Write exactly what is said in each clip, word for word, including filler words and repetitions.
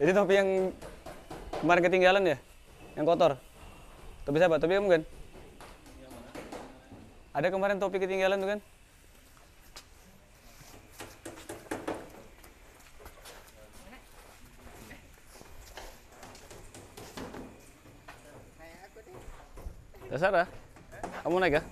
Itu topi yang kemarin ketinggalan ya? Yang kotor? Topi siapa? Topi kamu kan? Ada kemarin topi ketinggalan tuh kan? Ya Sarah, kamu naik ya?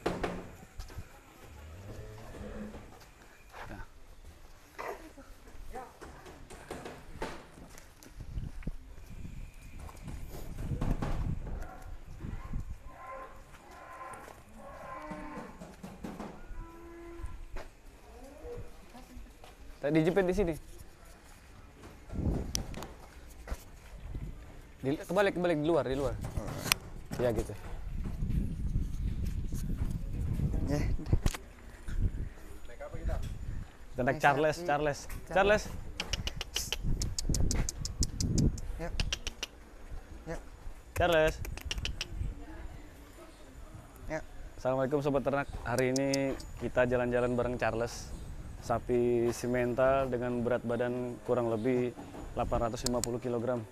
Dijepit di sini. Di, kebalik kebalik di luar di luar. Oh. Ya gitu. Ya. Naik apa kita? Naik Charles, Charles, Charles. Ya. Ya. Charles. Ya. Assalamualaikum sobat ternak. Hari ini kita jalan-jalan bareng Charles. Sapi simental dengan berat badan kurang lebih delapan ratus lima puluh kilogram.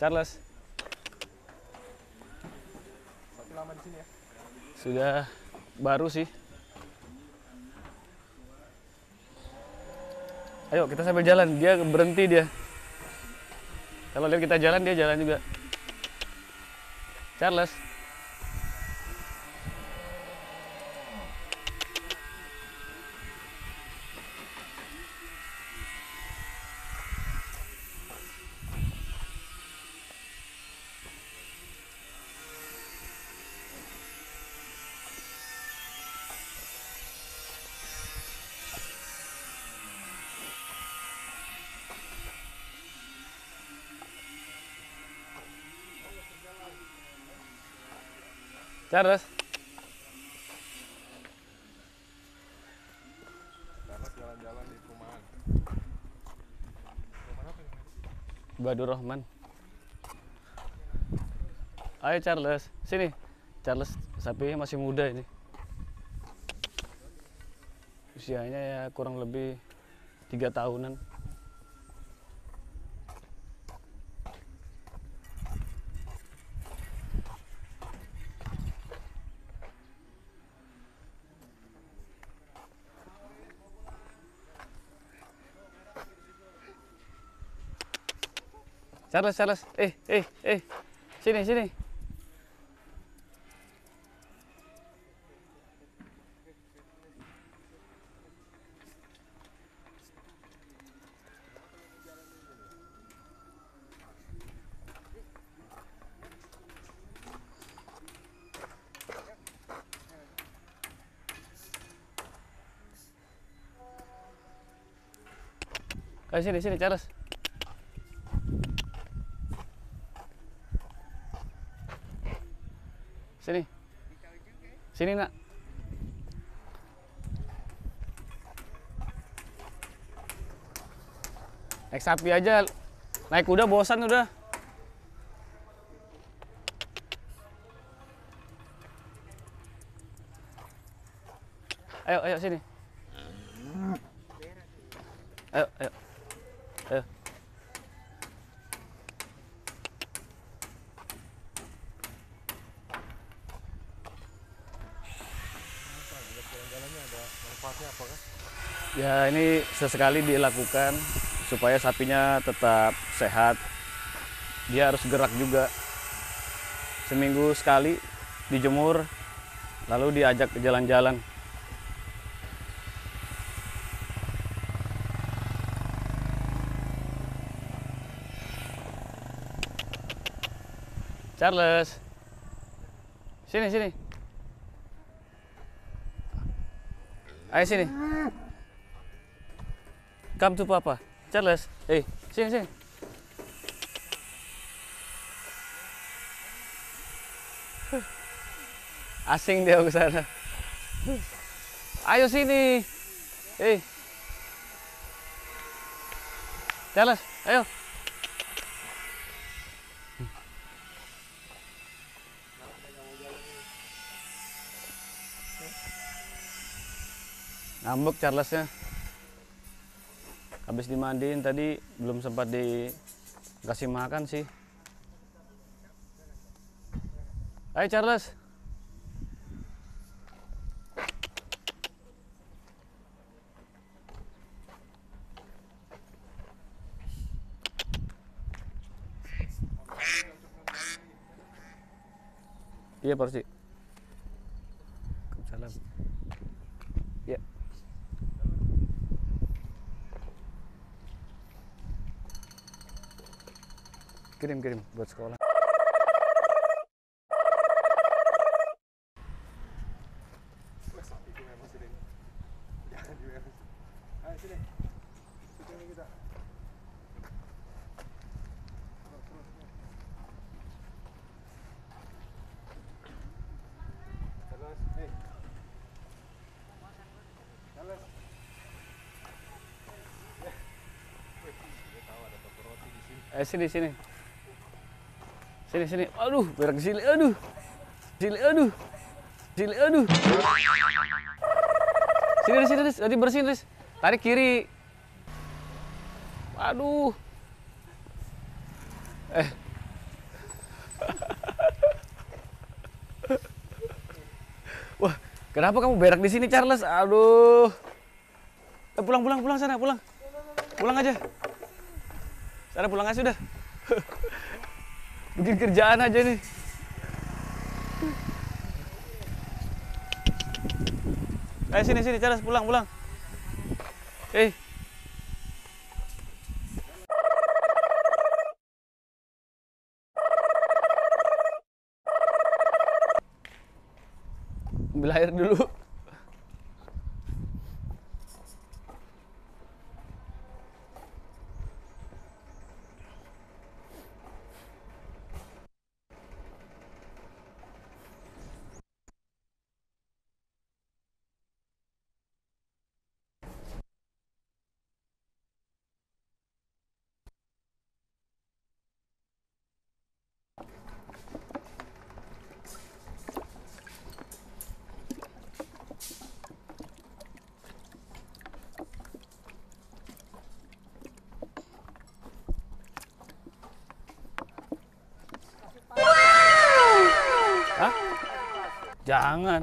Charles. Masih lama di sini ya? Sudah baru sih. Ayo kita sambil jalan, dia berhenti dia. Kalau lihat kita jalan, dia jalan juga. Charles. Charles. Jalan-jalan di perumahan. Abdur Rahman. Ayo Charles, sini. Charles sapinya masih muda ini. Usianya ya kurang lebih tiga tahunan. Charles, Charles, eh, eh, eh, sini, sini. Ayo sini, sini, Charles. Sini. Sini, Nak. Naik sapi aja. Naik kuda bosan udah. Ayo, ayo sini. Ayo, ayo. Ayo. Ya ini sesekali dilakukan supaya sapinya tetap sehat. Dia harus gerak juga. Seminggu sekali dijemur, lalu diajak ke jalan-jalan. Charles, sini sini. Ayo sini. Come to Papa. Charles, eh, hey, sini, sini. Asing dia ke sana. Ayo sini. Eh. Hey. Charles, ayo. Ngambek Charlesnya. Habis dimandiin tadi belum sempat di Kasih makan sih. Ayo Charles. Iya Persi. Salam. Iya. Kirim-kirim buat sekolah. Eh sini sini. Sini sini. Aduh, berak sini. Aduh. Sini aduh. Sini aduh. Sini sini sini. Nanti bersihin, Riz. Tarik kiri. Aduh. Eh. Wah, kenapa kamu berak di sini, Charles? Aduh. Eh, pulang pulang pulang sana, pulang. Pulang aja. Sana pulang aja sudah. Bikin kerjaan aja nih. Ayo sini sini Charles, pulang pulang. Eh. Ambil air dulu. Jangan.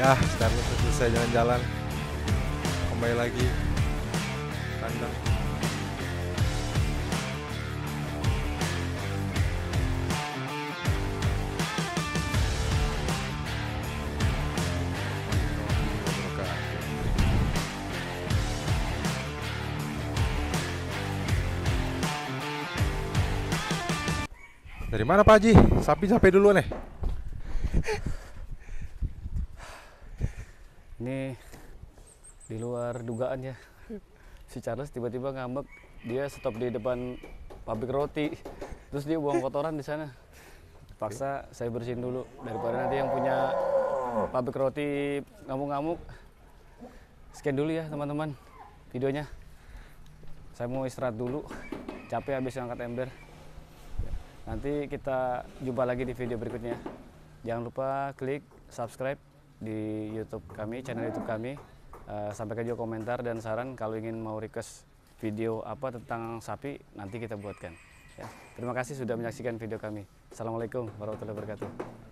Ya, sekarang selesai jalan-jalan, kembali lagi kandang. Dari mana Pak Haji? Sapi sampai duluan nih. Ini di luar dugaan ya. Si Charles tiba-tiba ngambek. Dia stop di depan pabrik roti. Terus dia buang kotoran di sana. Paksa saya bersihin dulu daripada nanti yang punya pabrik roti ngamuk-ngamuk. Sekian dulu ya teman-teman videonya. Saya mau istirahat dulu, capek habis angkat ember. Nanti kita jumpa lagi di video berikutnya. Jangan lupa klik subscribe di YouTube kami, channel YouTube kami. Uh, sampaikan juga komentar dan saran kalau ingin mau request video apa tentang sapi, nanti kita buatkan. Ya. Terima kasih sudah menyaksikan video kami. Assalamualaikum warahmatullahi wabarakatuh.